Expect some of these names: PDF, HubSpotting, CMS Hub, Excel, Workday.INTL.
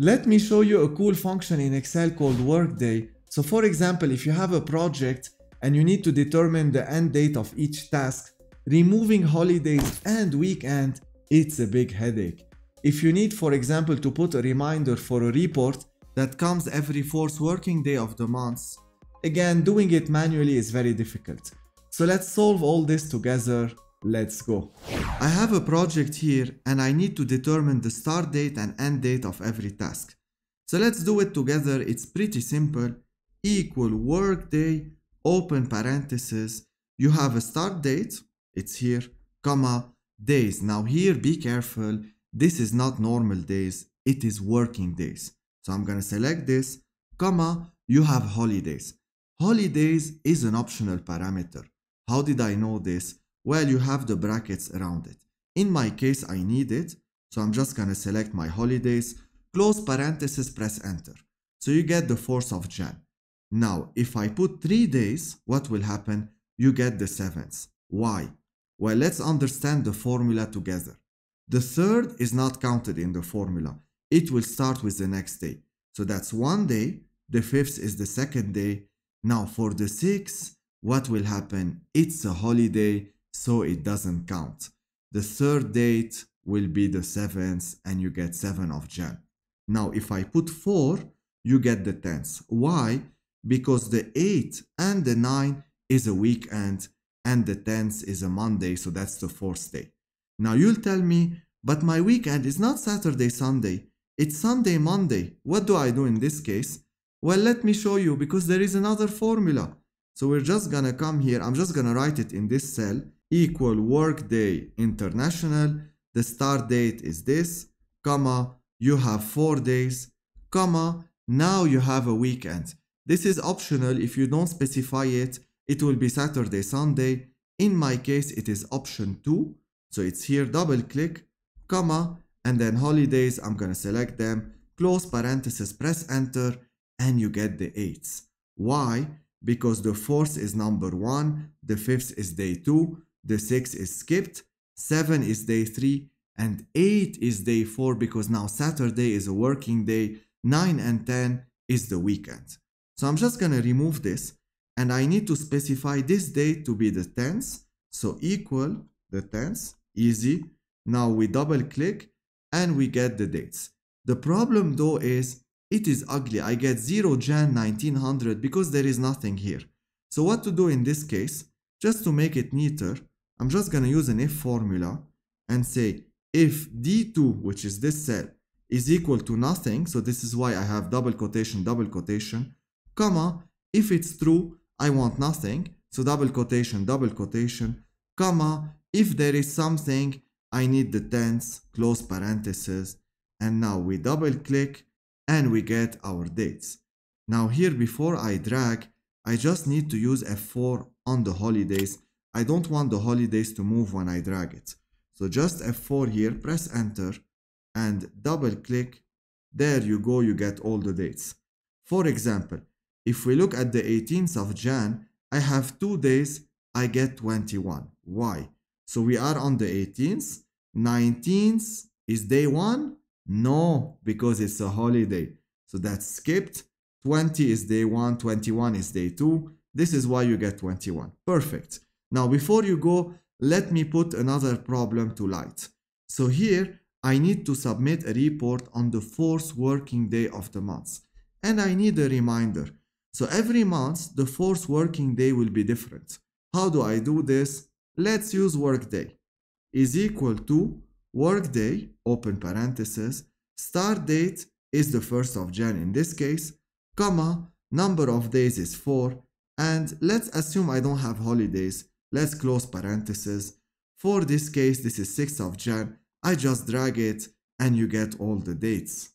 Let me show you a cool function in Excel called Workday. So for example, if you have a project and you need to determine the end date of each task, removing holidays and weekend, it's a big headache. If you need, for example, to put a reminder for a report that comes every fourth working day of the month, again, doing it manually is very difficult. So let's solve all this together. Let's go. I have a project here and I need to determine the start date and end date of every task. So let's do it together. It's pretty simple. Equal workday, open parentheses. You have a start date. It's here, comma, days. Now here, be careful. This is not normal days. It is working days. So I'm going to select this, comma, you have holidays. Holidays is an optional parameter. How did I know this? Well, you have the brackets around it. In my case, I need it. So I'm just going to select my holidays, close parentheses, press enter. So you get the 4th of Jan. Now, if I put 3 days, what will happen? You get the 7th. Why? Well, let's understand the formula together. The 3rd is not counted in the formula. It will start with the next day. So that's 1 day. The 5th is the 2nd day. Now for the 6th, what will happen? It's a holiday. So it doesn't count. The 3rd date will be the 7th and you get 7 of Jan. Now if I put 4, you get the 10th. Why? Because the 8 and the 9 is a weekend and the 10th is a Monday, so that's the 4th day. Now you'll tell me, but my weekend is not Saturday, Sunday. It's Sunday, Monday. What do I do in this case? Well, let me show you because there is another formula. So we're just gonna come here. I'm just gonna write it in this cell. Equal workday international, the start date is this, comma, you have 4 days, comma, now you have a weekend. This is optional. If you don't specify it, it will be Saturday, Sunday. In my case, it is option 2. So it's here, double click, comma, and then holidays, I'm gonna select them, close parentheses, press enter, and you get the 8th. Why? Because the 4th is number 1, the 5th is day 2, the 6th is skipped, 7 is day 3, and 8 is day 4 because now Saturday is a working day, 9 and 10 is the weekend. So I'm just going to remove this and I need to specify this date to be the 10th. So equal the 10th, easy. Now we double click and we get the dates. The problem though is it is ugly. I get 0 Jan 1900 because there is nothing here. So what to do in this case? Just to make it neater, I'm just going to use an if formula and say if D2, which is this cell, is equal to nothing. So this is why I have double quotation, comma, if it's true, I want nothing. So double quotation, comma, if there is something, I need the 10th, close parentheses. And now we double click and we get our dates. Now here, before I drag, I just need to use F4 on the holidays. I don't want the holidays to move when I drag it. So just F4 here, press enter and double click. There you go, you get all the dates. For example, if we look at the 18th of Jan, I have 2 days, I get 21. Why? So we are on the 18th, 19th is day 1. No, because it's a holiday. So that's skipped. 20 is day 1, 21 is day 2. This is why you get 21. Perfect. Now, before you go, let me put another problem to light. So here, I need to submit a report on the 4th working day of the month. And I need a reminder. So every month, the 4th working day will be different. How do I do this? Let's use workday is equal to workday, open parentheses, start date is the 1st of Jan in this case, comma, number of days is 4, and let's assume I don't have holidays, let's close parentheses. For this case, this is 6th of Jan, I just drag it and you get all the dates.